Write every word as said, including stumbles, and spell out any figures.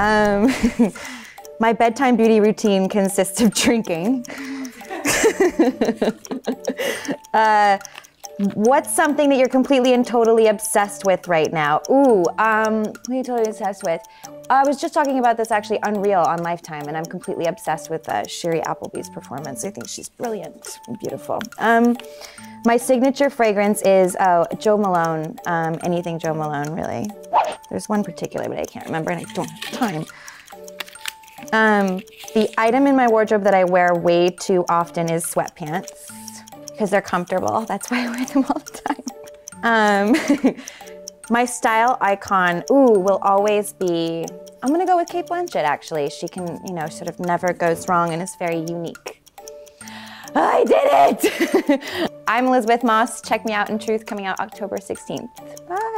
Um, my bedtime beauty routine consists of drinking. uh, what's something that you're completely and totally obsessed with right now? Ooh, um, what are you totally obsessed with? I was just talking about this actually, Unreal on Lifetime, and I'm completely obsessed with uh, Shiri Appleby's performance. I think she's brilliant and beautiful. Um, my signature fragrance is uh, Jo Malone, um, anything Jo Malone, really. There's one particular, but I can't remember and I don't have time. Um, the item in my wardrobe that I wear way too often is sweatpants, because they're comfortable. That's why I wear them all the time. Um, My style icon, ooh, will always be, I'm gonna go with Kate Blanchett, actually. She can, you know, sort of never goes wrong and is very unique. I did it! I'm Elizabeth Moss. Check me out in Truth, coming out October sixteenth. Bye.